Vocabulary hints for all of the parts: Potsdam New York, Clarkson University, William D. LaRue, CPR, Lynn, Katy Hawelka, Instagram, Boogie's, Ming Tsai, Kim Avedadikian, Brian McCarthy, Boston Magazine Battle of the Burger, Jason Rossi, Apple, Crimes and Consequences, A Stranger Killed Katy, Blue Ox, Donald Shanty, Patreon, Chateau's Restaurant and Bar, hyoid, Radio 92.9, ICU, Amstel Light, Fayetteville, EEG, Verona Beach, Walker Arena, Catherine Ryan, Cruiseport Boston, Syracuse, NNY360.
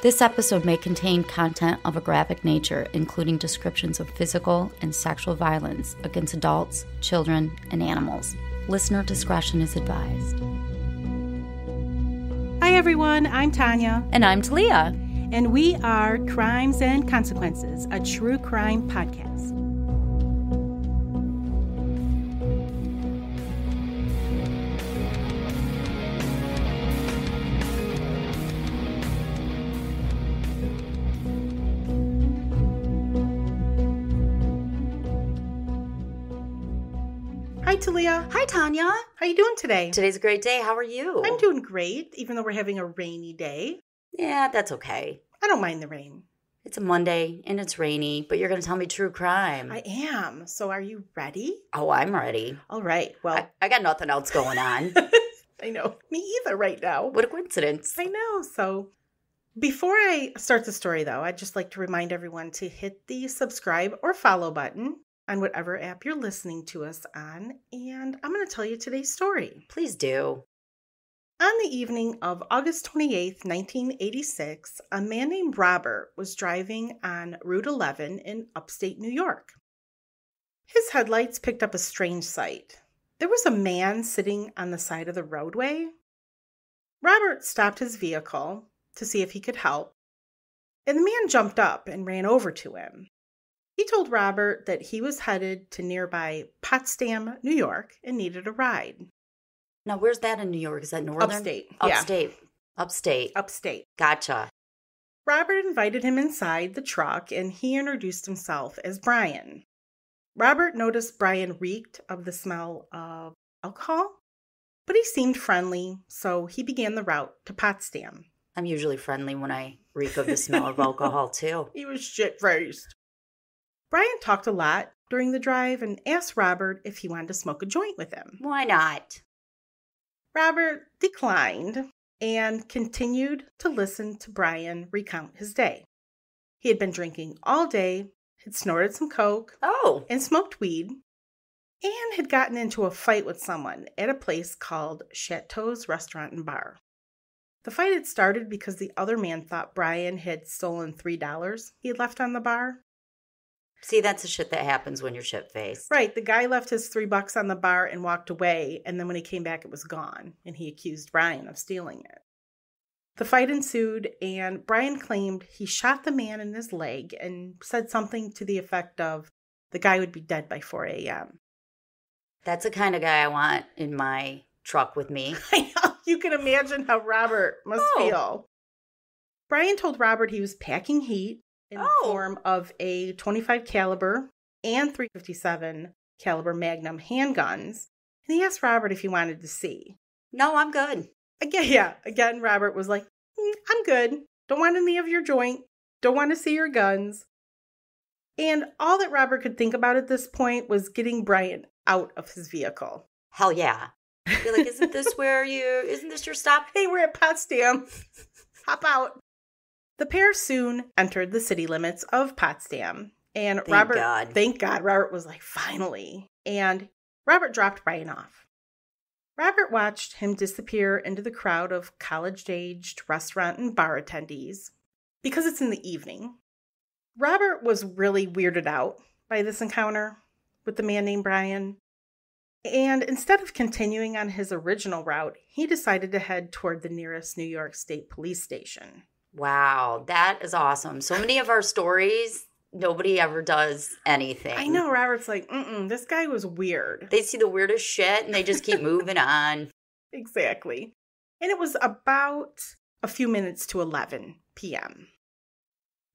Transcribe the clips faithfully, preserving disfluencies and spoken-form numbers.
This episode may contain content of a graphic nature, including descriptions of physical and sexual violence against adults, children, and animals. Listener discretion is advised. Hi, everyone. I'm Tanya. And I'm Talia. And we are Crimes and Consequences, a true crime podcast. Talia. Hi, Tanya. How you doing today? Today's a great day. How are you? I'm doing great, even though we're having a rainy day. Yeah, that's okay. I don't mind the rain. It's a Monday and it's rainy, but you're going to tell me true crime. I am. So are you ready? Oh, I'm ready. All right. Well, I, I got nothing else going on. I know. Me either right now. What a coincidence. I know. So before I start the story, though, I'd just like to remind everyone to hit the subscribe or follow button on whatever app you're listening to us on, and I'm going to tell you today's story. Please do. On the evening of August twenty-eighth, nineteen eighty-six, a man named Robert was driving on Route eleven in upstate New York. His headlights picked up a strange sight. There was a man sitting on the side of the roadway. Robert stopped his vehicle to see if he could help, and the man jumped up and ran over to him. He told Robert that he was headed to nearby Potsdam, New York, and needed a ride. Now, where's that in New York? Is that northern? Upstate. Upstate. Yeah. Upstate. Upstate. Gotcha. Robert invited him inside the truck, and he introduced himself as Brian. Robert noticed Brian reeked of the smell of alcohol, but he seemed friendly, so he began the route to Potsdam. I'm usually friendly when I reek of the smell of alcohol, too. He was shit-faced. Brian talked a lot during the drive and asked Robert if he wanted to smoke a joint with him. Why not? Robert declined and continued to listen to Brian recount his day. He had been drinking all day, had snorted some coke, oh, and smoked weed, and had gotten into a fight with someone at a place called Chateau's Restaurant and Bar. The fight had started because the other man thought Brian had stolen three dollars he had left on the bar. See, that's the shit that happens when you're shit-faced. Right. The guy left his three bucks on the bar and walked away, and then when he came back, it was gone, and he accused Brian of stealing it. The fight ensued, and Brian claimed he shot the man in his leg and said something to the effect of, the guy would be dead by four a.m. That's the kind of guy I want in my truck with me. I know. You can imagine how Robert must oh. feel. Brian told Robert he was packing heat in the oh. form of a twenty-five caliber and three fifty-seven caliber Magnum handguns, and he asked Robert if he wanted to see. No, I'm good. Again, yeah. Again, Robert was like, mm, I'm good. Don't want any of your joint. Don't want to see your guns. And all that Robert could think about at this point was getting Brian out of his vehicle. Hell yeah. You're like, isn't this where you, isn't this your stop? Hey, we're at Potsdam. Hop out. The pair soon entered the city limits of Potsdam, and thank Robert, God. thank God, Robert was like, finally, and Robert dropped Brian off. Robert watched him disappear into the crowd of college-aged restaurant and bar attendees, because it's in the evening. Robert was really weirded out by this encounter with the man named Brian, and instead of continuing on his original route, he decided to head toward the nearest New York State police station. Wow, that is awesome. So many of our stories, nobody ever does anything. I know, Robert's like, mm-mm, this guy was weird. They see the weirdest shit and they just keep moving on. Exactly. And it was about a few minutes to eleven p.m.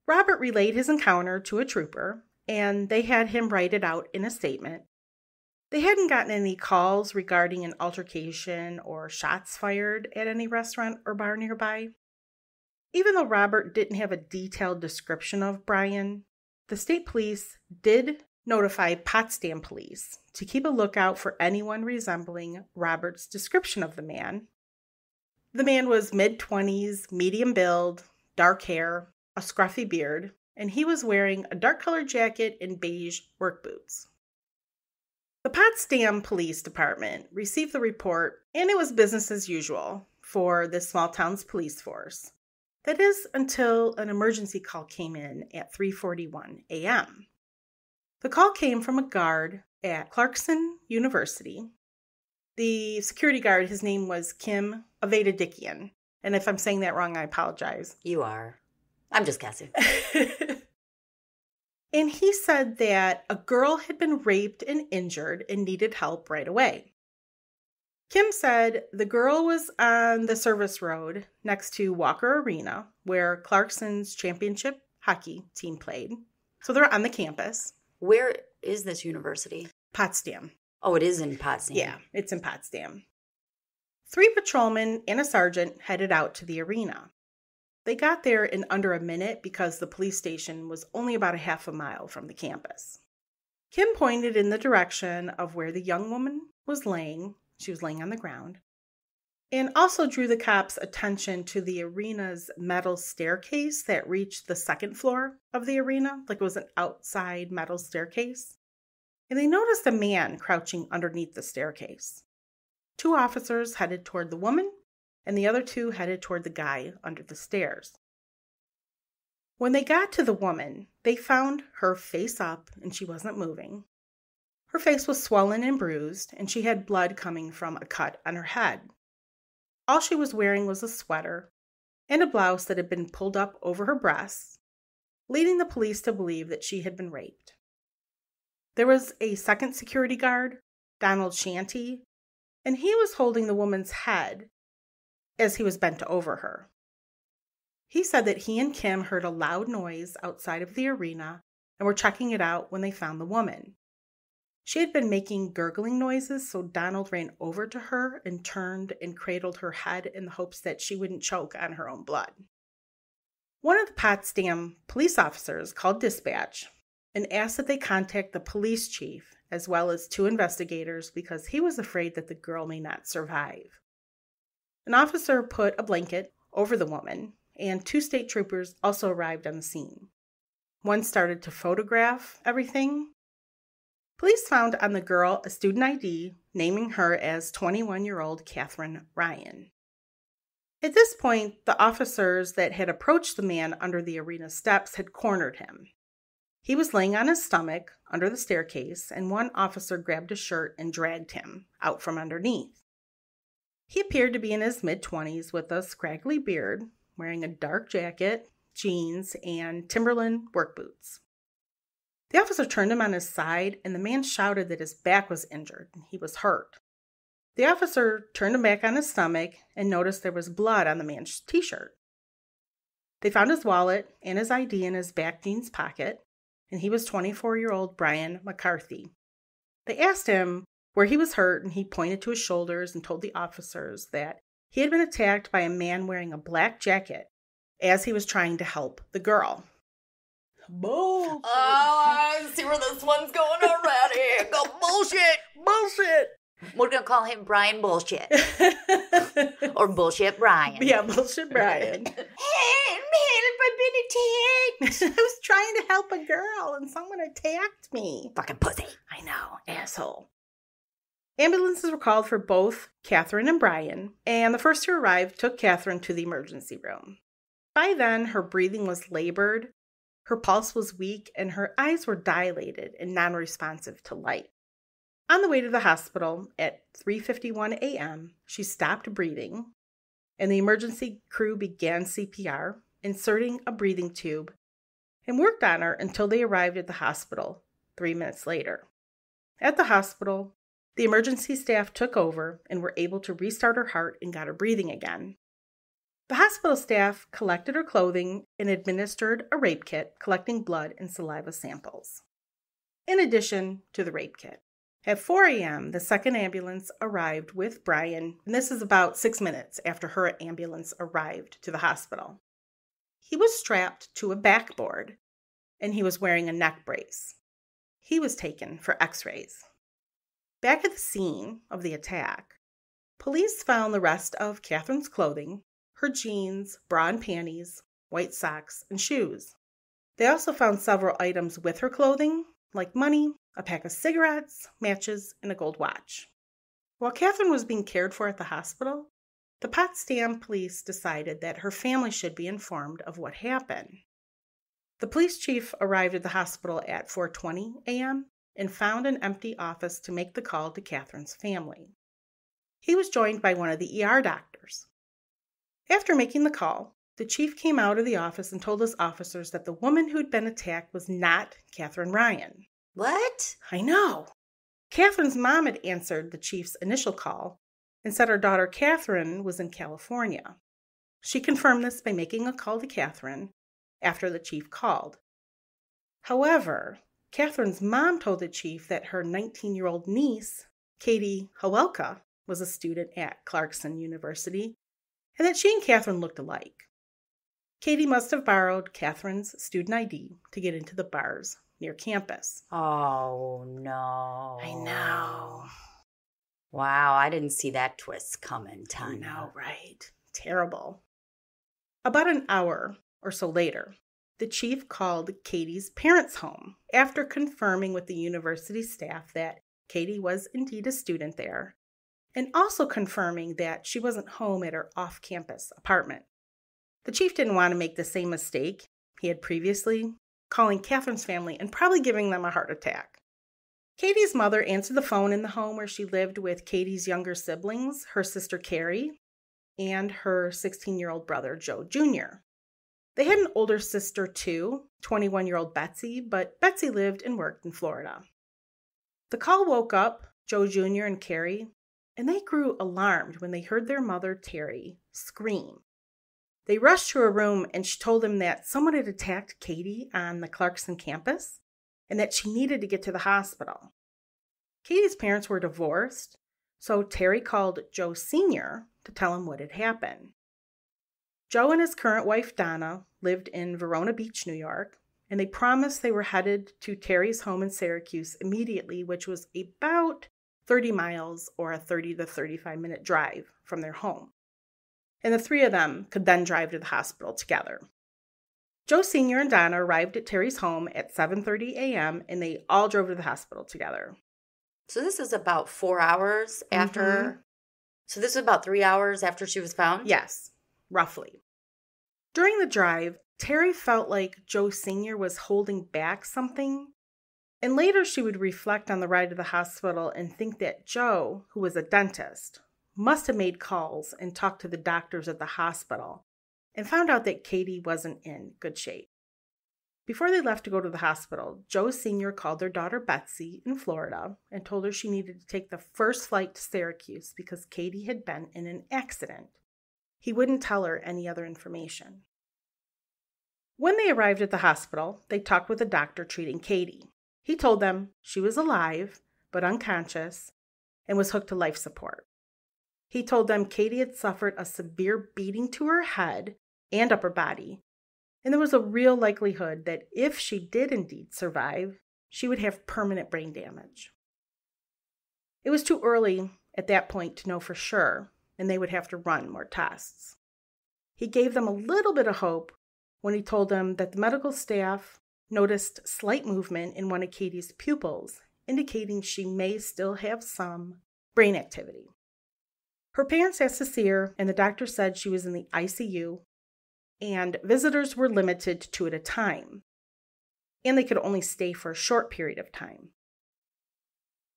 Robert relayed his encounter to a trooper, and they had him write it out in a statement. They hadn't gotten any calls regarding an altercation or shots fired at any restaurant or bar nearby. Even though Robert didn't have a detailed description of Brian, the state police did notify Potsdam police to keep a lookout for anyone resembling Robert's description of the man. The man was mid-twenties, medium build, dark hair, a scruffy beard, and he was wearing a dark-colored jacket and beige work boots. The Potsdam Police Department received the report, and it was business as usual for this small town's police force. That is until an emergency call came in at three forty-one a.m. The call came from a guard at Clarkson University. The security guard, his name was Kim Avedadikian. And if I'm saying that wrong, I apologize. You are. I'm just guessing. And he said that a girl had been raped and injured and needed help right away. Kim said the girl was on the service road next to Walker Arena, where Clarkson's championship hockey team played. So they're on the campus. Where is this university? Potsdam. Oh, it is in Potsdam. Yeah, it's in Potsdam. Three patrolmen and a sergeant headed out to the arena. They got there in under a minute because the police station was only about a half a mile from the campus. Kim pointed in the direction of where the young woman was laying. She was laying on the ground. And also drew the cops' attention to the arena's metal staircase that reached the second floor of the arena. Like it was an outside metal staircase. And they noticed a man crouching underneath the staircase. Two officers headed toward the woman, and the other two headed toward the guy under the stairs. When they got to the woman, they found her face up, and she wasn't moving. Her face was swollen and bruised, and she had blood coming from a cut on her head. All she was wearing was a sweater and a blouse that had been pulled up over her breasts, leading the police to believe that she had been raped. There was a second security guard, Donald Shanty, and he was holding the woman's head as he was bent over her. He said that he and Kim heard a loud noise outside of the arena and were checking it out when they found the woman. She had been making gurgling noises, so Donald ran over to her and turned and cradled her head in the hopes that she wouldn't choke on her own blood. One of the Potsdam police officers called dispatch and asked that they contact the police chief as well as two investigators because he was afraid that the girl may not survive. An officer put a blanket over the woman, and two state troopers also arrived on the scene. One started to photograph everything. Police found on the girl a student I D, naming her as twenty-one-year-old Catherine Ryan. At this point, the officers that had approached the man under the arena steps had cornered him. He was laying on his stomach under the staircase, and one officer grabbed his shirt and dragged him out from underneath. He appeared to be in his mid-twenties with a scraggly beard, wearing a dark jacket, jeans, and Timberland work boots. The officer turned him on his side, and the man shouted that his back was injured and he was hurt. The officer turned him back on his stomach and noticed there was blood on the man's t-shirt. They found his wallet and his I D in his back jeans pocket, and he was twenty-four-year-old Brian McCarthy. They asked him where he was hurt, and he pointed to his shoulders and told the officers that he had been attacked by a man wearing a black jacket as he was trying to help the girl. Bullshit. Oh, I see where this one's going already. Go bullshit, bullshit. We're going to call him Brian Bullshit. Or Bullshit Brian. Yeah, Bullshit Brian. Help, help, I've been attacked. I was trying to help a girl, and someone attacked me. Fucking pussy. I know, asshole. Ambulances were called for both Catherine and Brian, and the first to arrive took Catherine to the emergency room. By then, her breathing was labored, her pulse was weak, and her eyes were dilated and non-responsive to light. On the way to the hospital at three fifty-one a.m., she stopped breathing, and the emergency crew began C P R, inserting a breathing tube, and worked on her until they arrived at the hospital three minutes later. At the hospital, the emergency staff took over and were able to restart her heart and got her breathing again. The hospital staff collected her clothing and administered a rape kit, collecting blood and saliva samples. In addition to the rape kit, at four a.m., the second ambulance arrived with Brian, and this is about six minutes after her ambulance arrived to the hospital. He was strapped to a backboard, and he was wearing a neck brace. He was taken for x-rays. Back at the scene of the attack, police found the rest of Catherine's clothing, her jeans, bra and panties, white socks, and shoes. They also found several items with her clothing, like money, a pack of cigarettes, matches, and a gold watch. While Catherine was being cared for at the hospital, the Potsdam police decided that her family should be informed of what happened. The police chief arrived at the hospital at four twenty a m and found an empty office to make the call to Catherine's family. He was joined by one of the E R doctors. After making the call, the chief came out of the office and told his officers that the woman who'd been attacked was not Catherine Ryan. What? I know. Catherine's mom had answered the chief's initial call and said her daughter Catherine was in California. She confirmed this by making a call to Catherine after the chief called. However, Catherine's mom told the chief that her nineteen-year-old niece, Katy Hawelka, was a student at Clarkson University, and that she and Catherine looked alike. Katy must have borrowed Catherine's student I D to get into the bars near campus. Oh, no. I know. Wow, I didn't see that twist coming, Tanya. No, right? Terrible. About an hour or so later, the chief called Katy's parents' home after confirming with the university staff that Katy was indeed a student there, and also confirming that she wasn't home at her off-campus apartment. The chief didn't want to make the same mistake he had previously, calling Catherine's family and probably giving them a heart attack. Katy's mother answered the phone in the home where she lived with Katy's younger siblings, her sister Carrie, and her sixteen-year-old brother Joe Junior They had an older sister too, twenty-one-year-old Betsy, but Betsy lived and worked in Florida. The call woke up Joe Junior and Carrie, and they grew alarmed when they heard their mother, Terry, scream. They rushed to her room, and she told them that someone had attacked Katy on the Clarkson campus and that she needed to get to the hospital. Katy's parents were divorced, so Terry called Joe Senior to tell him what had happened. Joe and his current wife, Donna, lived in Verona Beach, New York, and they promised they were headed to Terry's home in Syracuse immediately, which was about thirty miles or a thirty to thirty-five minute drive from their home. And the three of them could then drive to the hospital together. Joe Senior and Donna arrived at Terry's home at seven thirty a m and they all drove to the hospital together. So this is about four hours after, mm-hmm. so this is about three hours after she was found? Yes, roughly. During the drive, Terry felt like Joe Senior was holding back something. And later she would reflect on the ride to the hospital and think that Joe, who was a dentist, must have made calls and talked to the doctors at the hospital and found out that Katy wasn't in good shape. Before they left to go to the hospital, Joe Senior called their daughter Betsy in Florida and told her she needed to take the first flight to Syracuse because Katy had been in an accident. He wouldn't tell her any other information. When they arrived at the hospital, they talked with the doctor treating Katy. He told them she was alive, but unconscious, and was hooked to life support. He told them Katy had suffered a severe beating to her head and upper body, and there was a real likelihood that if she did indeed survive, she would have permanent brain damage. It was too early at that point to know for sure, and they would have to run more tests. He gave them a little bit of hope when he told them that the medical staff noticed slight movement in one of Katy's pupils, indicating she may still have some brain activity. Her parents asked to see her, and the doctor said she was in the I C U, and visitors were limited to two at a time, and they could only stay for a short period of time.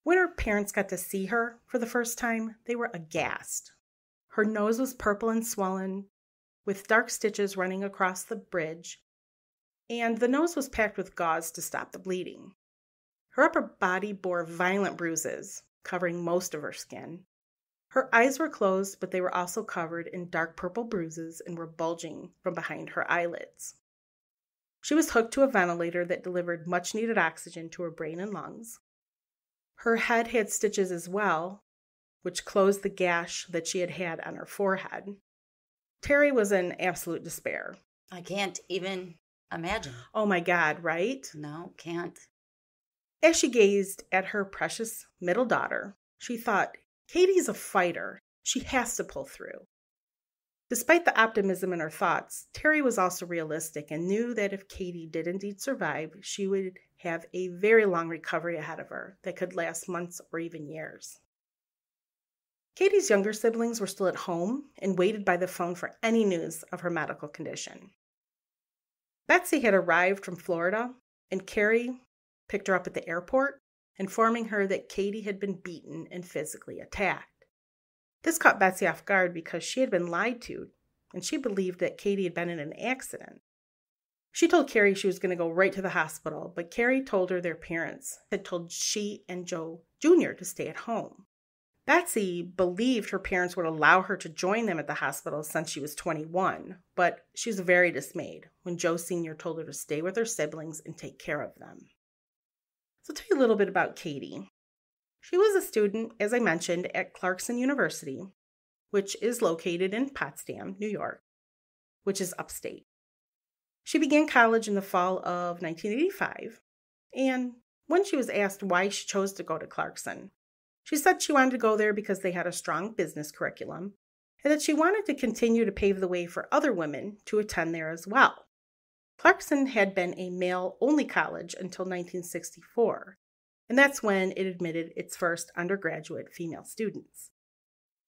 When her parents got to see her for the first time, they were aghast. Her nose was purple and swollen, with dark stitches running across the bridge, and the nose was packed with gauze to stop the bleeding. Her upper body bore violent bruises, covering most of her skin. Her eyes were closed, but they were also covered in dark purple bruises and were bulging from behind her eyelids. She was hooked to a ventilator that delivered much-needed oxygen to her brain and lungs. Her head had stitches as well, which closed the gash that she had had on her forehead. Terry was in absolute despair. I can't even imagine. Oh my God, right? No, can't. As she gazed at her precious middle daughter, she thought, Katy's a fighter. She has to pull through. Despite the optimism in her thoughts, Terry was also realistic and knew that if Katy did indeed survive, she would have a very long recovery ahead of her that could last months or even years. Katy's younger siblings were still at home and waited by the phone for any news of her medical condition. Betsy had arrived from Florida, and Carrie picked her up at the airport, informing her that Katy had been beaten and physically attacked. This caught Betsy off guard because she had been lied to, and she believed that Katy had been in an accident. She told Carrie she was going to go right to the hospital, but Carrie told her their parents had told she and Joe Junior to stay at home. Betsy believed her parents would allow her to join them at the hospital since she was twenty-one, but she was very dismayed when Joe Senior told her to stay with her siblings and take care of them. So I'll tell you a little bit about Katy. She was a student, as I mentioned, at Clarkson University, which is located in Potsdam, New York, which is upstate. She began college in the fall of nineteen eighty-five, and when she was asked why she chose to go to Clarkson, she said she wanted to go there because they had a strong business curriculum and that she wanted to continue to pave the way for other women to attend there as well. Clarkson had been a male-only college until nineteen sixty-four, and that's when it admitted its first undergraduate female students.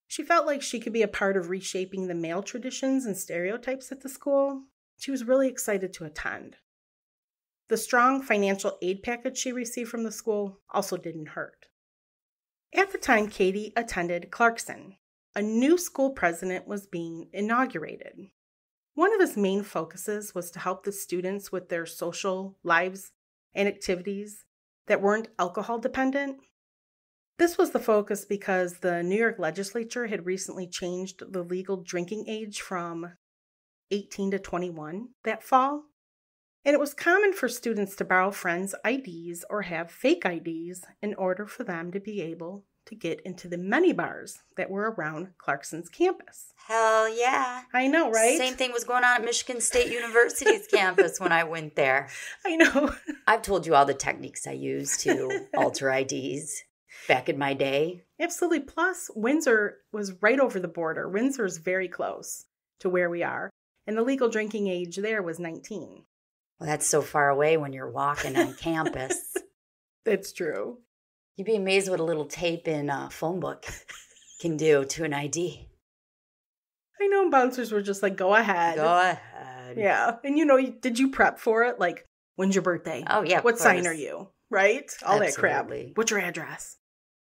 She felt like she could be a part of reshaping the male traditions and stereotypes at the school. She was really excited to attend. The strong financial aid package she received from the school also didn't hurt. At the time Katy attended Clarkson, a new school president was being inaugurated. One of his main focuses was to help the students with their social lives and activities that weren't alcohol dependent. This was the focus because the New York legislature had recently changed the legal drinking age from eighteen to twenty-one that fall, and it was common for students to borrow friends' I Ds or have fake I Ds in order for them to be able to get into the many bars that were around Clarkson's campus. Hell yeah. I know, right? Same thing was going on at Michigan State University's campus when I went there. I know. I've told you all the techniques I used to alter I Ds back in my day. Absolutely. Plus, Windsor was right over the border. Windsor's very close to where we are. And the legal drinking age there was nineteen. Well, that's so far away when you're walking on campus. That's true. You'd be amazed what a little tape in a phone book can do to an I D. I know bouncers were just like, go ahead. Go ahead. Yeah. And you know, did you prep for it? Like, when's your birthday? Oh, yeah. What sign are you? Right? All Absolutely. That crap. What's your address?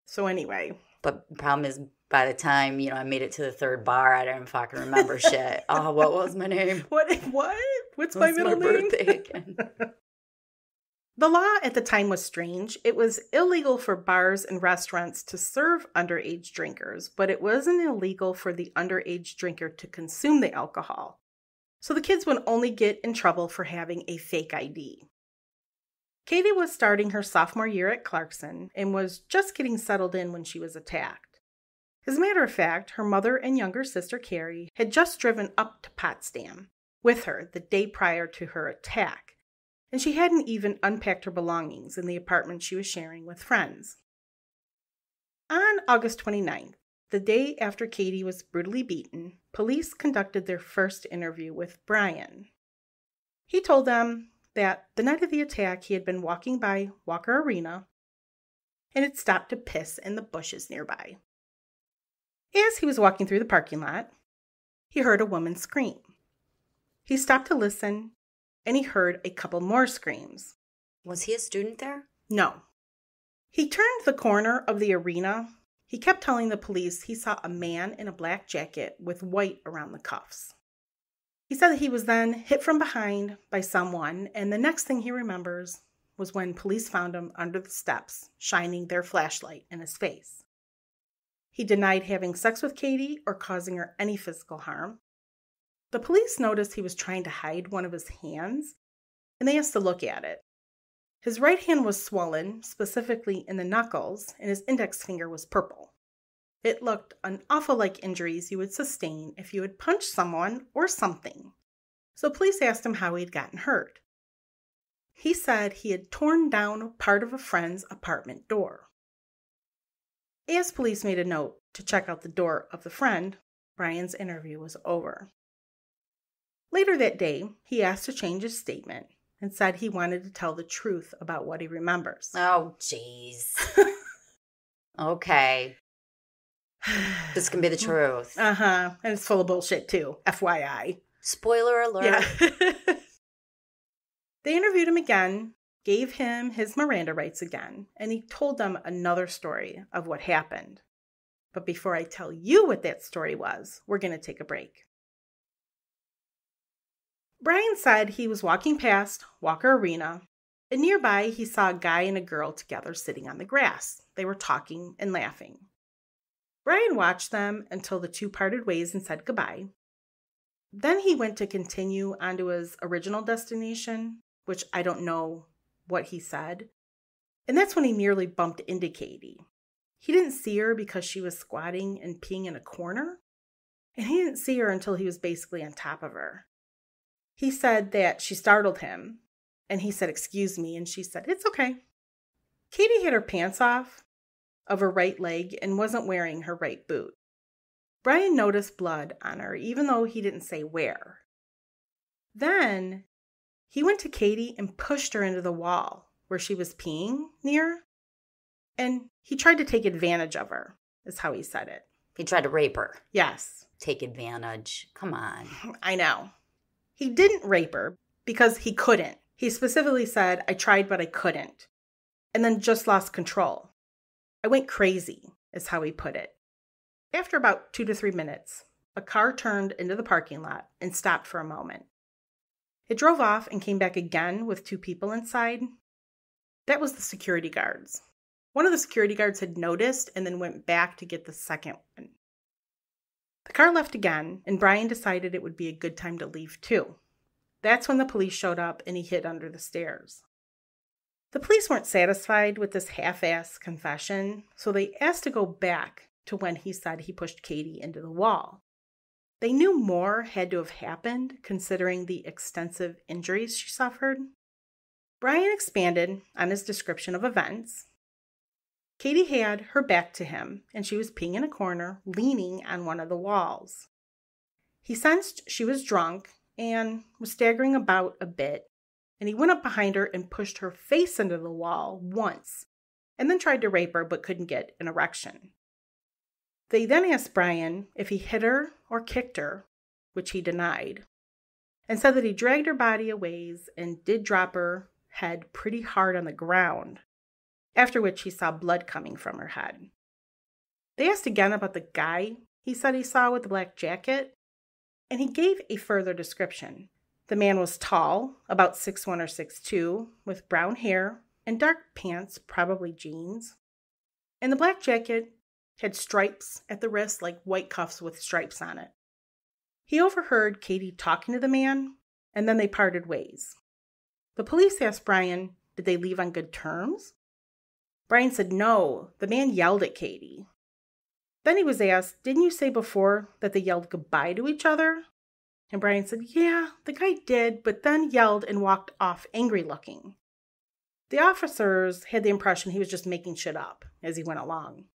So anyway. But the problem is, by the time, you know, I made it to the third bar, I don't fucking remember shit. Oh, what was my name? What? What? What's, What's my middle my name? Birthday again? The law at the time was strange. It was illegal for bars and restaurants to serve underage drinkers, but it wasn't illegal for the underage drinker to consume the alcohol. So the kids would only get in trouble for having a fake I D. Katy was starting her sophomore year at Clarkson and was just getting settled in when she was attacked. As a matter of fact, her mother and younger sister, Carrie, had just driven up to Potsdam with her the day prior to her attack, and she hadn't even unpacked her belongings in the apartment she was sharing with friends. On August twenty-ninth, the day after Katy was brutally beaten, police conducted their first interview with Brian. He told them that the night of the attack, he had been walking by Walker Arena and had stopped to piss in the bushes nearby. As he was walking through the parking lot, he heard a woman scream. He stopped to listen, and he heard a couple more screams. Was he a student there? No. He turned the corner of the arena. He kept telling the police he saw a man in a black jacket with white around the cuffs. He said that he was then hit from behind by someone, and the next thing he remembers was when police found him under the steps, shining their flashlight in his face. He denied having sex with Katy or causing her any physical harm. The police noticed he was trying to hide one of his hands, and they asked to look at it. His right hand was swollen, specifically in the knuckles, and his index finger was purple. It looked an awful like injuries you would sustain if you had punched someone or something. So police asked him how he had gotten hurt. He said he had torn down part of a friend's apartment door. As police made a note to check out the door of the friend, Brian's interview was over. Later that day, he asked to change his statement and said he wanted to tell the truth about what he remembers. Oh, jeez. Okay. This can be the truth. Uh-huh. And it's full of bullshit, too. F Y I. Spoiler alert. Yeah. They interviewed him again, gave him his Miranda rights again, and he told them another story of what happened. But before I tell you what that story was, we're going to take a break. Brian said he was walking past Walker Arena, and nearby he saw a guy and a girl together sitting on the grass. They were talking and laughing. Brian watched them until the two parted ways and said goodbye. Then he went to continue on to his original destination, which I don't know what he said. And that's when he nearly bumped into Katy. He didn't see her because she was squatting and peeing in a corner. And he didn't see her until he was basically on top of her. He said that she startled him. And he said, "Excuse me." And she said, "It's okay." Katy had her pants off of her right leg and wasn't wearing her right boot. Brian noticed blood on her, even though he didn't say where. Then he went to Katy and pushed her into the wall where she was peeing near, and he tried to take advantage of her, is how he said it. He tried to rape her. Yes. Take advantage. Come on. I know. He didn't rape her because he couldn't. He specifically said, "I tried, but I couldn't," and then just lost control. "I went crazy," is how he put it. After about two to three minutes, a car turned into the parking lot and stopped for a moment. It drove off and came back again with two people inside. That was the security guards. One of the security guards had noticed and then went back to get the second one. The car left again, and Brian decided it would be a good time to leave too. That's when the police showed up and he hid under the stairs. The police weren't satisfied with this half-assed confession, so they asked to go back to when he said he pushed Katy into the wall. They knew more had to have happened, considering the extensive injuries she suffered. Brian expanded on his description of events. Katy had her back to him, and she was peeing in a corner, leaning on one of the walls. He sensed she was drunk and was staggering about a bit, and he went up behind her and pushed her face into the wall once, and then tried to rape her but couldn't get an erection. They then asked Brian if he hit her or kicked her, which he denied, and said that he dragged her body a ways and did drop her head pretty hard on the ground, after which he saw blood coming from her head. They asked again about the guy he said he saw with the black jacket, and he gave a further description. The man was tall, about six one or six two, with brown hair and dark pants, probably jeans, and the black jacket had stripes at the wrist, like white cuffs with stripes on it. He overheard Katy talking to the man, and then they parted ways. The police asked Brian, did they leave on good terms? Brian said no, the man yelled at Katy. Then he was asked, didn't you say before that they yelled goodbye to each other? And Brian said, yeah, the guy did, but then yelled and walked off angry looking. The officers had the impression he was just making shit up as he went along.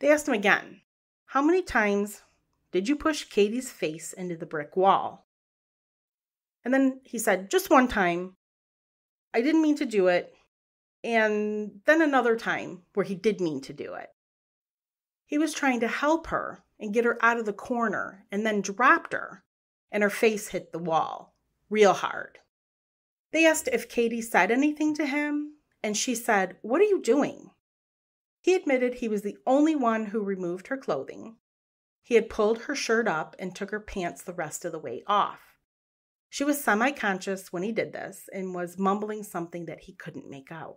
They asked him again, how many times did you push Katy's face into the brick wall? And then he said, just one time. I didn't mean to do it. And then another time where he did mean to do it. He was trying to help her and get her out of the corner and then dropped her, and her face hit the wall real hard. They asked if Katy said anything to him, and she said, what are you doing? He admitted he was the only one who removed her clothing. He had pulled her shirt up and took her pants the rest of the way off. She was semi-conscious when he did this and was mumbling something that he couldn't make out.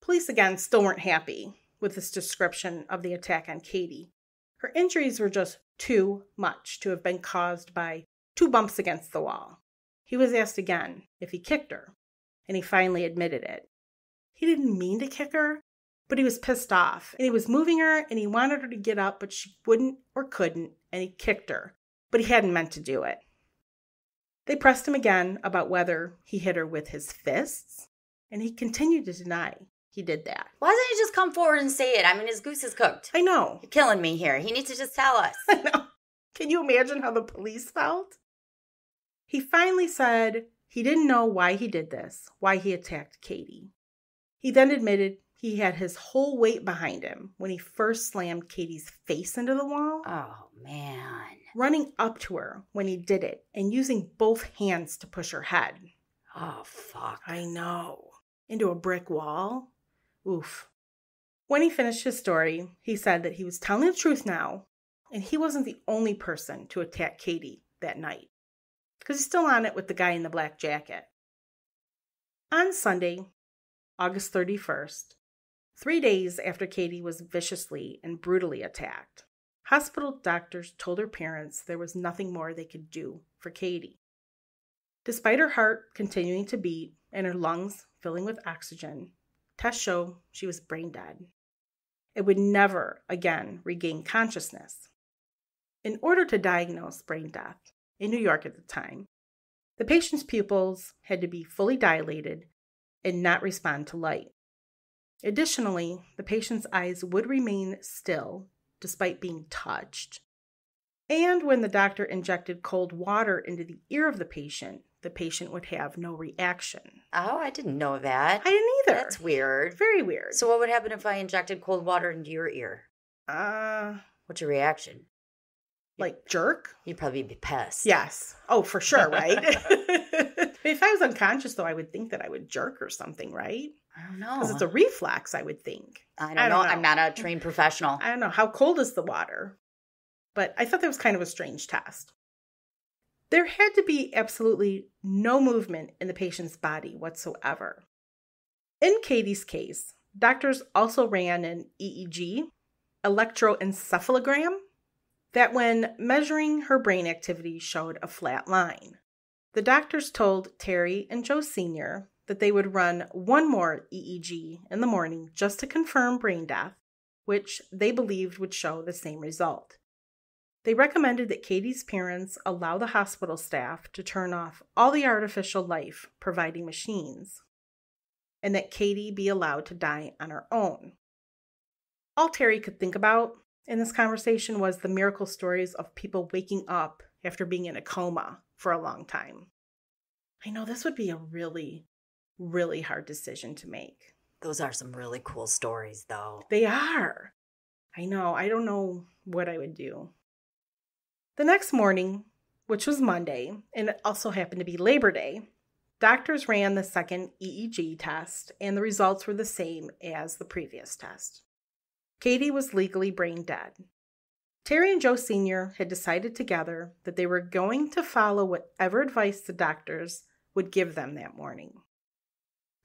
Police again still weren't happy with this description of the attack on Katy. Her injuries were just too much to have been caused by two bumps against the wall. He was asked again if he kicked her, and he finally admitted it. He didn't mean to kick her, but he was pissed off, and he was moving her, and he wanted her to get up, but she wouldn't or couldn't, and he kicked her, but he hadn't meant to do it. They pressed him again about whether he hit her with his fists, and he continued to deny he did that. Why doesn't he just come forward and say it? I mean, his goose is cooked. I know. You're killing me here. He needs to just tell us. I know. Can you imagine how the police felt? He finally said he didn't know why he did this, why he attacked Katy. He then admitted He had his whole weight behind him when he first slammed Katy's face into the wall. Oh, man. Running up to her when he did it and using both hands to push her head. Oh, fuck. I know. Into a brick wall. Oof. When he finished his story, he said that he was telling the truth now, and he wasn't the only person to attack Katy that night, because he's still on it with the guy in the black jacket. On Sunday, August thirty-first, three days after Katy was viciously and brutally attacked, hospital doctors told her parents there was nothing more they could do for Katy. Despite her heart continuing to beat and her lungs filling with oxygen, tests show she was brain dead. It would never again regain consciousness. In order to diagnose brain death in New York at the time, the patient's pupils had to be fully dilated and not respond to light. Additionally, the patient's eyes would remain still despite being touched. And when the doctor injected cold water into the ear of the patient, the patient would have no reaction. Oh, I didn't know that. I didn't either. That's weird. Very weird. So what would happen if I injected cold water into your ear? Uh, What's your reaction? Like jerk? You'd probably be pissed. Yes. Oh, for sure, right? If I was unconscious, though, I would think that I would jerk or something, right? I don't know. Because it's a reflex, I would think. I don't, I don't know. know. I'm not a trained professional. I don't know. How cold is the water? But I thought that was kind of a strange test. There had to be absolutely no movement in the patient's body whatsoever. In Katy's case, doctors also ran an E E G, electroencephalogram, that when measuring her brain activity showed a flat line. The doctors told Terry and Joe Senior that they would run one more E E G in the morning just to confirm brain death, which they believed would show the same result. They recommended that Katy's parents allow the hospital staff to turn off all the artificial life-providing machines, and that Katy be allowed to die on her own. All Terry could think about in this conversation was the miracle stories of people waking up after being in a coma for a long time. I know this would be a really, really hard decision to make. Those are some really cool stories, though. They are. I know. I don't know what I would do. The next morning, which was Monday, and it also happened to be Labor Day, doctors ran the second E E G test, and the results were the same as the previous test. Katy was legally brain dead. Terry and Joe Senior had decided together that they were going to follow whatever advice the doctors would give them that morning.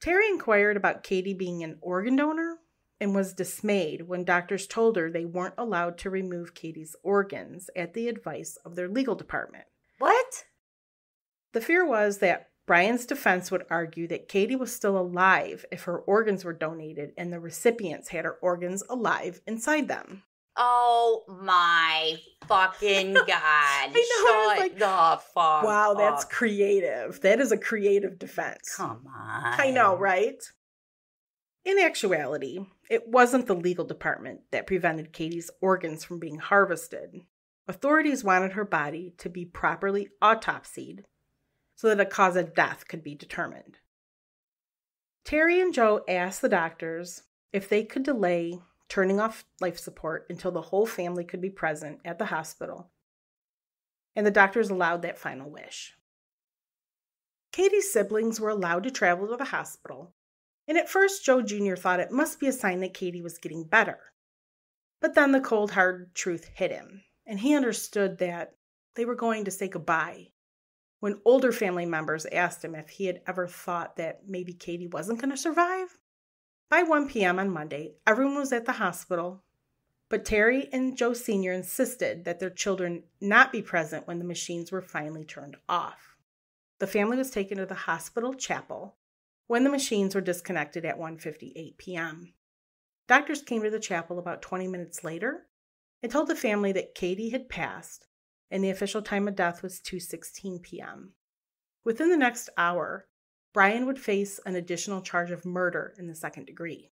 Terry inquired about Katy being an organ donor and was dismayed when doctors told her they weren't allowed to remove Katy's organs at the advice of their legal department. What? The fear was that Brian's defense would argue that Katy was still alive if her organs were donated and the recipients had her organs alive inside them. Oh my fucking God. I know. Shut I like, the fuck Wow, up. That's creative. That is a creative defense. Come on. I know, right? In actuality, it wasn't the legal department that prevented Katy's organs from being harvested. Authorities wanted her body to be properly autopsied so that a cause of death could be determined. Terry and Joe asked the doctors if they could delay turning off life support until the whole family could be present at the hospital, and the doctors allowed that final wish. Katy's siblings were allowed to travel to the hospital, and at first, Joe Junior thought it must be a sign that Katy was getting better. But then the cold, hard truth hit him, and he understood that they were going to say goodbye. When older family members asked him if he had ever thought that maybe Katy wasn't going to survive. By one p.m. on Monday, everyone was at the hospital, but Terry and Joe Senior insisted that their children not be present when the machines were finally turned off. The family was taken to the hospital chapel, when the machines were disconnected at one fifty-eight p.m. Doctors came to the chapel about twenty minutes later and told the family that Katy had passed and the official time of death was two sixteen p.m. Within the next hour, Brian would face an additional charge of murder in the second degree.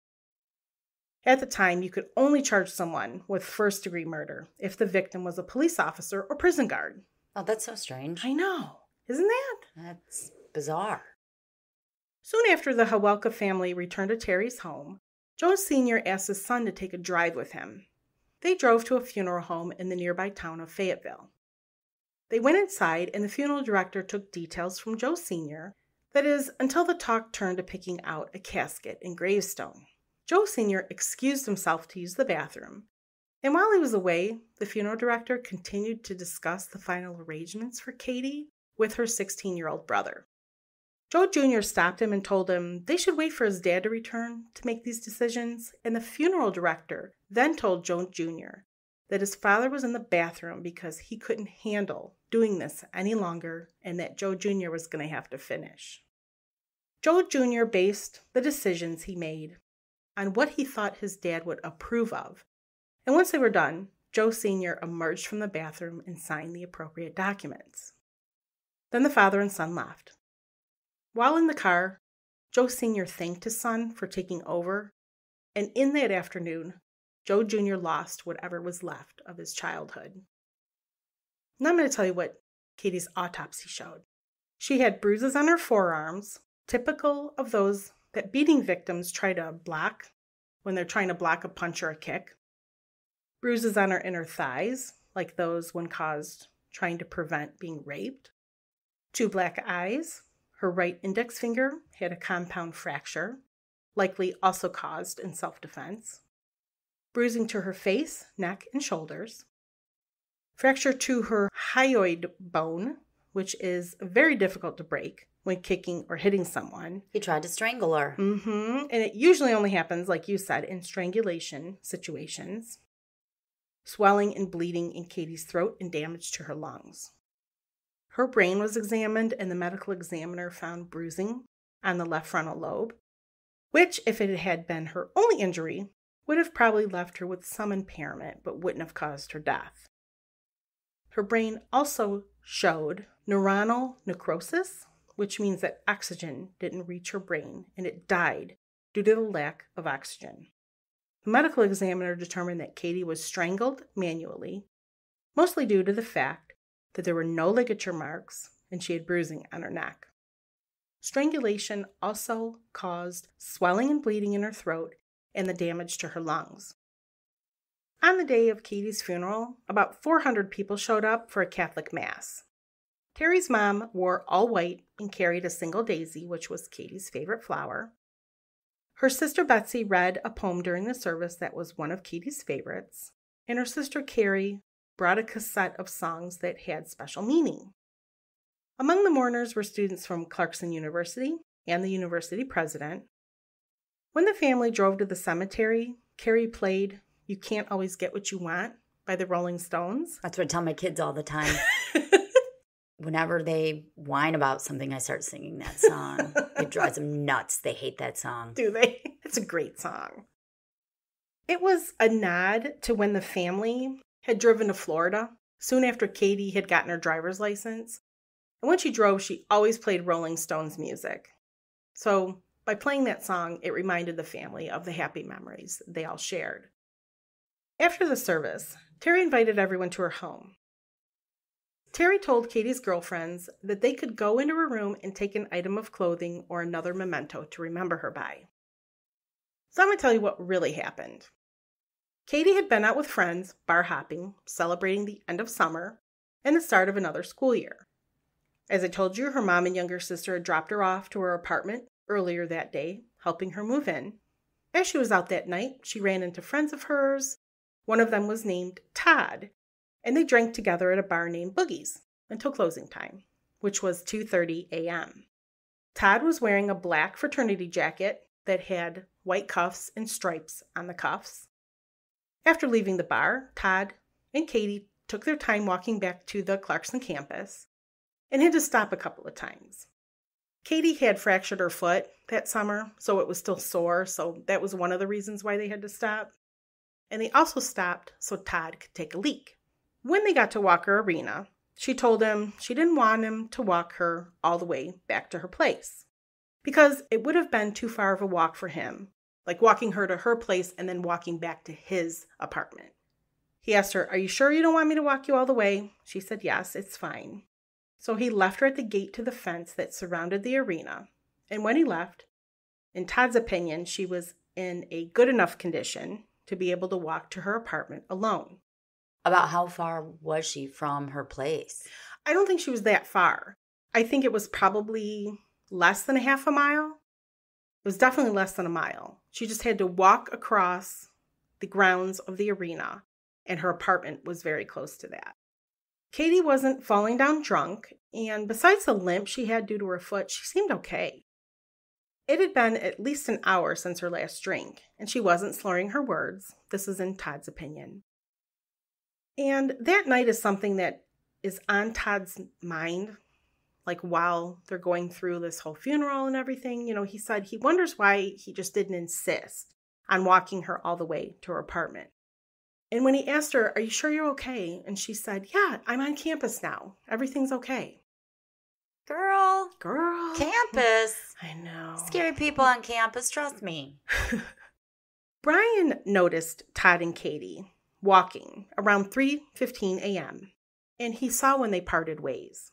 At the time, you could only charge someone with first-degree murder if the victim was a police officer or prison guard. Oh, that's so strange. I know. Isn't that? That's bizarre. Soon after the Hawelka family returned to Terry's home, Joe Senior asked his son to take a drive with him. They drove to a funeral home in the nearby town of Fayetteville. They went inside, and the funeral director took details from Joe Senior, that is, until the talk turned to picking out a casket and gravestone. Joe Senior excused himself to use the bathroom, and while he was away, the funeral director continued to discuss the final arrangements for Katy with her sixteen-year-old brother. Joe Junior stopped him and told him they should wait for his dad to return to make these decisions, and the funeral director then told Joe Junior that his father was in the bathroom because he couldn't handle doing this any longer and that Joe Junior was going to have to finish. Joe Junior based the decisions he made on what he thought his dad would approve of, and once they were done, Joe Senior emerged from the bathroom and signed the appropriate documents. Then the father and son left. While in the car, Joe Senior thanked his son for taking over, and in that afternoon, Joe Junior lost whatever was left of his childhood. Now I'm going to tell you what Katy's autopsy showed. She had bruises on her forearms, typical of those that beating victims try to block when they're trying to block a punch or a kick. Bruises on her inner thighs, like those when caused trying to prevent being raped. Two black eyes. Her right index finger had a compound fracture, likely also caused in self-defense. Bruising to her face, neck, and shoulders. Fracture to her hyoid bone, which is very difficult to break when kicking or hitting someone. He tried to strangle her. Mm-hmm. And it usually only happens, like you said, in strangulation situations. Swelling and bleeding in Katy's throat and damage to her lungs. Her brain was examined, and the medical examiner found bruising on the left frontal lobe, which, if it had been her only injury, would have probably left her with some impairment, but wouldn't have caused her death. Her brain also showed neuronal necrosis, which means that oxygen didn't reach her brain, and it died due to the lack of oxygen. The medical examiner determined that Katy was strangled manually, mostly due to the fact that there were no ligature marks, and she had bruising on her neck. Strangulation also caused swelling and bleeding in her throat, and the damage to her lungs. On the day of Katy's funeral, about four hundred people showed up for a Catholic mass. Terry's mom wore all white and carried a single daisy, which was Katy's favorite flower. Her sister Betsy read a poem during the service that was one of Katy's favorites, and her sister Carrie brought a cassette of songs that had special meaning. Among the mourners were students from Clarkson University and the university president. When the family drove to the cemetery, Carrie played You Can't Always Get What You Want by the Rolling Stones. That's what I tell my kids all the time. Whenever they whine about something, I start singing that song. It drives them nuts. They hate that song. Do they? It's a great song. It was a nod to when the family had driven to Florida soon after Katy had gotten her driver's license. And when she drove, she always played Rolling Stones music. So by playing that song, it reminded the family of the happy memories they all shared. After the service, Terry invited everyone to her home. Terry told Katy's girlfriends that they could go into her room and take an item of clothing or another memento to remember her by. So I'm going to tell you what really happened. Katy had been out with friends, bar hopping, celebrating the end of summer and the start of another school year. As I told you, her mom and younger sister had dropped her off to her apartment earlier that day, helping her move in. As she was out that night, she ran into friends of hers. One of them was named Todd, and they drank together at a bar named Boogie's until closing time, which was two thirty a.m. Todd was wearing a black fraternity jacket that had white cuffs and stripes on the cuffs. After leaving the bar, Todd and Katy took their time walking back to the Clarkson campus and had to stop a couple of times. Katy had fractured her foot that summer, so it was still sore, so that was one of the reasons why they had to stop. And they also stopped so Todd could take a leak. When they got to Walker Arena, she told him she didn't want him to walk her all the way back to her place, because it would have been too far of a walk for him, like walking her to her place and then walking back to his apartment. He asked her, "Are you sure you don't want me to walk you all the way?" She said, "Yes, it's fine." So he left her at the gate to the fence that surrounded the arena, and when he left, in Todd's opinion, she was in a good enough condition to be able to walk to her apartment alone. About how far was she from her place? I don't think she was that far. I think it was probably less than a half a mile. It was definitely less than a mile. She just had to walk across the grounds of the arena, and her apartment was very close to that. Katy wasn't falling down drunk, and besides the limp she had due to her foot, she seemed okay. It had been at least an hour since her last drink, and she wasn't slurring her words. This is in Todd's opinion. And that night is something that is on Todd's mind, like while they're going through this whole funeral and everything. You know, he said he wonders why he just didn't insist on walking her all the way to her apartment. And when he asked her, "Are you sure you're okay?" and she said, "Yeah, I'm on campus now. Everything's okay." Girl. Girl. Campus. I know. Scary people on campus, trust me. Brian noticed Todd and Katy walking around three fifteen a.m., and he saw when they parted ways.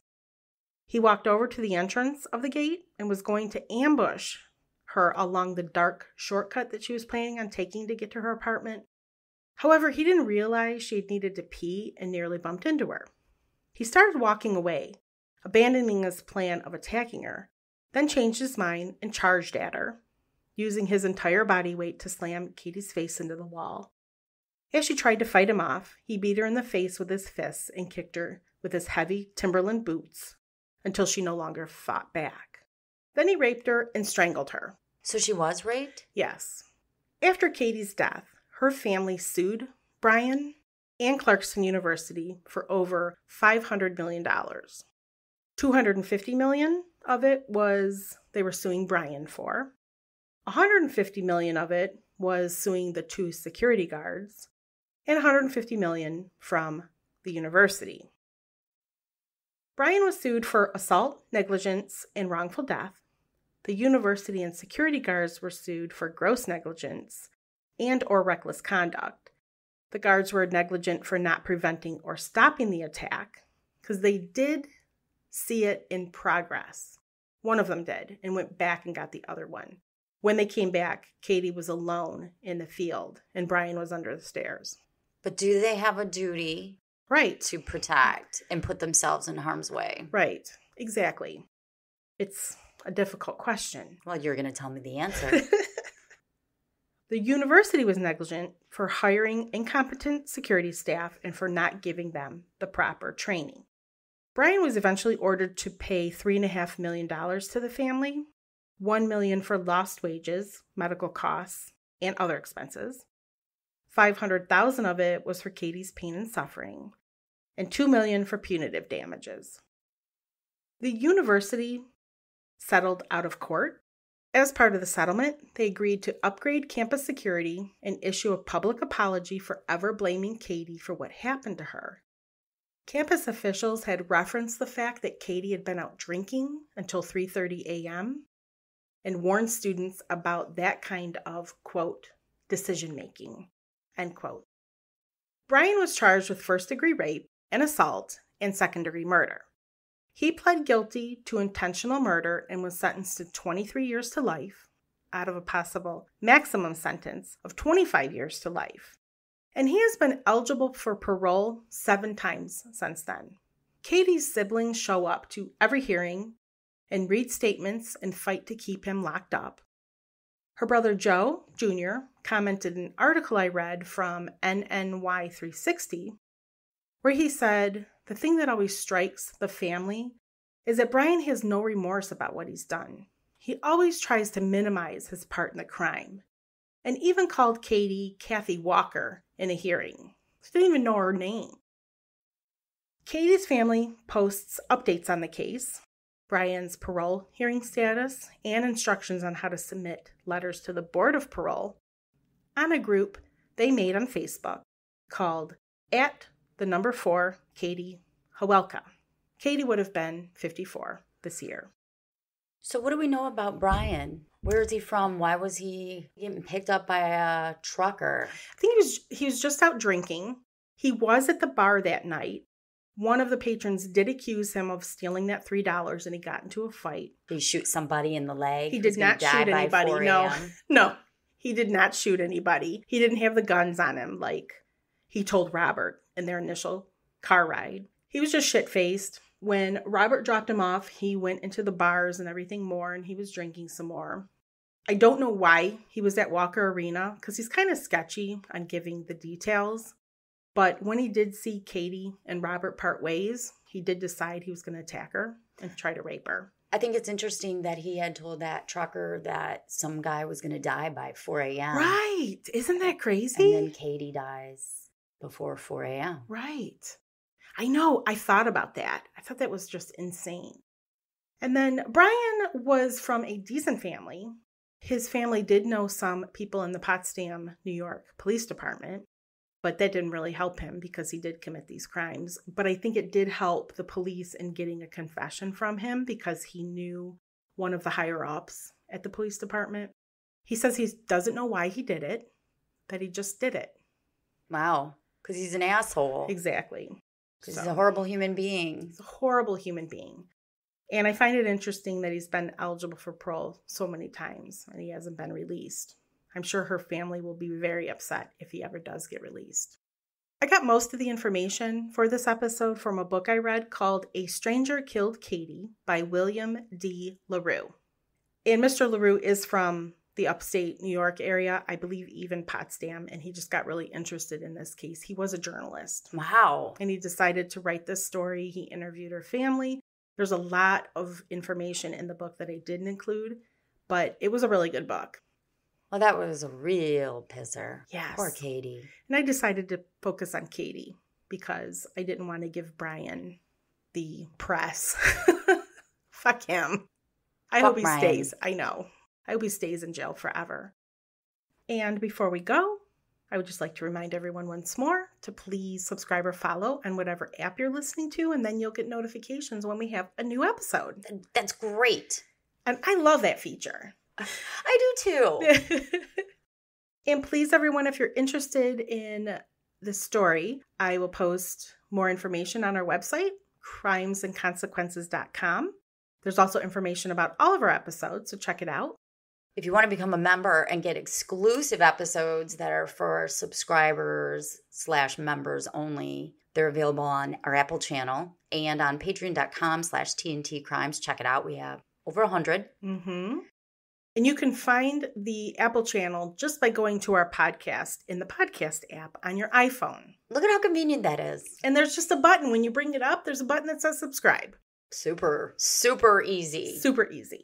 He walked over to the entrance of the gate and was going to ambush her along the dark shortcut that she was planning on taking to get to her apartment. However, he didn't realize she had needed to pee and nearly bumped into her. He started walking away, abandoning his plan of attacking her, then changed his mind and charged at her, using his entire body weight to slam Katy's face into the wall. As she tried to fight him off, he beat her in the face with his fists and kicked her with his heavy Timberland boots until she no longer fought back. Then he raped her and strangled her. So she was raped? Yes. After Katy's death, her family sued Brian and Clarkson University for over five hundred million dollars. two hundred fifty million dollars of it was they were suing Brian for. one hundred fifty million dollars of it was suing the two security guards. And one hundred fifty million dollars from the university. Brian was sued for assault, negligence, and wrongful death. The university and security guards were sued for gross negligence and or reckless conduct. The guards were negligent for not preventing or stopping the attack because they did see it in progress. One of them did and went back and got the other one. When they came back, Katy was alone in the field and Brian was under the stairs. But do they have a duty? Right. To protect and put themselves in harm's way. Right. Exactly. It's a difficult question. Well, you're going to tell me the answer. The university was negligent for hiring incompetent security staff and for not giving them the proper training. Brian was eventually ordered to pay three point five million dollars to the family, one million dollars for lost wages, medical costs, and other expenses. five hundred thousand dollars of it was for Katy's pain and suffering, and two million dollars for punitive damages. The university settled out of court. As part of the settlement, they agreed to upgrade campus security and issue a public apology for ever blaming Katy for what happened to her. Campus officials had referenced the fact that Katy had been out drinking until three thirty a.m. and warned students about that kind of, quote, decision-making, end quote. Brian was charged with first-degree rape and assault and second-degree murder. He pled guilty to intentional murder and was sentenced to twenty-three years to life out of a possible maximum sentence of twenty-five years to life. And he has been eligible for parole seven times since then. Katy's siblings show up to every hearing and read statements and fight to keep him locked up. Her brother Joe Junior commented an article I read from N N Y three sixty where he said, "The thing that always strikes the family is that Brian has no remorse about what he's done. He always tries to minimize his part in the crime, and even called Katy Kathy Walker in a hearing. She didn't even know her name." Katy's family posts updates on the case, Brian's parole hearing status, and instructions on how to submit letters to the Board of Parole on a group they made on Facebook called at the number four Katy Hawelka. Katy would have been fifty-four this year. So what do we know about Brian? Where is he from? Why was he getting picked up by a trucker? I think he was he was just out drinking. He was at the bar that night. One of the patrons did accuse him of stealing that three dollars and he got into a fight. Did he shoot somebody in the leg? He did not shoot anybody, no. No. He did not shoot anybody. He didn't have the guns on him like he told Robert in their initial car ride. He was just shit-faced. When Robert dropped him off, he went into the bars and everything more, and he was drinking some more. I don't know why he was at Walker Arena, because he's kind of sketchy on giving the details. But when he did see Katy and Robert part ways, he did decide he was going to attack her and try to rape her. I think it's interesting that he had told that trucker that some guy was going to die by four a.m. Right. Isn't that crazy? And then Katy dies before four a.m. Right. I know. I thought about that. I thought that was just insane. And then Brian was from a decent family. His family did know some people in the Potsdam, New York Police Department, but that didn't really help him because he did commit these crimes. But I think it did help the police in getting a confession from him because he knew one of the higher-ups at the police department. He says he doesn't know why he did it, that he just did it. Wow, because he's an asshole. Exactly. Because so, he's a horrible human being. He's a horrible human being. And I find it interesting that he's been eligible for parole so many times and he hasn't been released. I'm sure her family will be very upset if he ever does get released. I got most of the information for this episode from a book I read called A Stranger Killed Katy by William D. LaRue. And Mister LaRue is from the upstate New York area, I believe even Potsdam, and he just got really interested in this case. He was a journalist. Wow. And he decided to write this story. He interviewed her family. There's a lot of information in the book that I didn't include, but it was a really good book. Well, that was a real pisser. Yes. Poor Katy. And I decided to focus on Katy because I didn't want to give Brian the press. Fuck him. I Fuck hope he Brian. stays. I know. I hope he stays in jail forever. And before we go, I would just like to remind everyone once more to please subscribe or follow on whatever app you're listening to, and then you'll get notifications when we have a new episode. That's great. And I love that feature. I do too. And please, everyone, if you're interested in the story, I will post more information on our website, crimes and consequences dot com. There's also information about all of our episodes, so check it out. If you want to become a member and get exclusive episodes that are for subscribers slash members only, they're available on our Apple channel and on patreon dot com slash T N T Crimes. Check it out. We have over one hundred. Mm-hmm. And you can find the Apple channel just by going to our podcast in the podcast app on your iPhone. Look at how convenient that is. And there's just a button. When you bring it up, there's a button that says subscribe. Super, super easy. Super easy.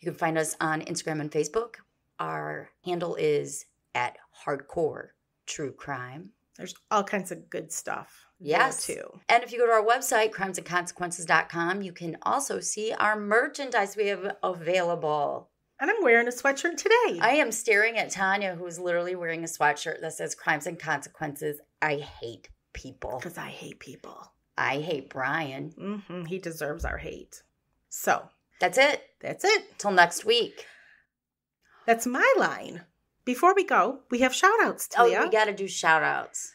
You can find us on Instagram and Facebook. Our handle is at Hardcore True Crime. There's all kinds of good stuff. Yes. There too. And if you go to our website, crimes and consequences dot com, you can also see our merchandise we have available. And I'm wearing a sweatshirt today. I am staring at Tanya, who is literally wearing a sweatshirt that says Crimes and Consequences. I hate people. Because I hate people. I hate Brian. Mm-hmm. He deserves our hate. So. That's it. That's it. Till next week. That's my line. Before we go, we have shout-outs, Talia. Oh, we got to do shout-outs.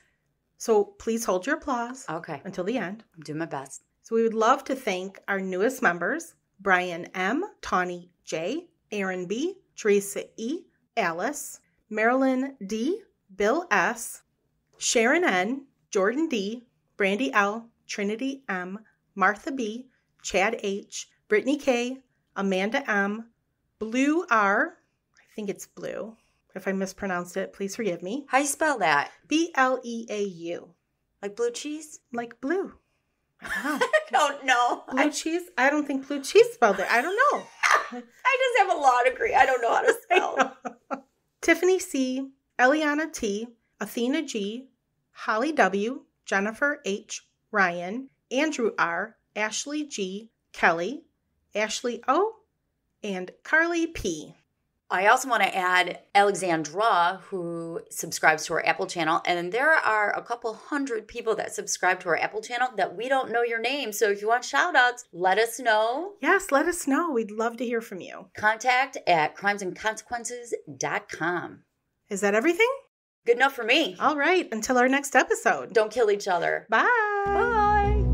So please hold your applause okay. until the end. I'm doing my best. So we would love to thank our newest members, Brian M., Tawny J., Aaron B., Teresa E., Alice, Marilyn D., Bill S., Sharon N., Jordan D., Brandy L., Trinity M., Martha B., Chad H., Brittany K., Amanda M., Blue R., I think it's Blue. If I mispronounced it, please forgive me. How do you spell that? B L E A U. Like blue cheese? Like blue. I don't know. Blue I... cheese? I don't think blue cheese spelled it. I don't know. I just have a law degree. I don't know how to spell. Tiffany C., Eliana T., Athena G., Holly W., Jennifer H., Ryan, Andrew R., Ashley G., Kelly, Ashley O, and Carly P. I also want to add Alexandra, who subscribes to our Apple channel. And there are a couple hundred people that subscribe to our Apple channel that we don't know your name. So if you want shout outs, let us know. Yes, let us know. We'd love to hear from you. Contact at crimes and consequences dot com. Is that everything? Good enough for me. All right. Until our next episode. Don't kill each other. Bye. Bye.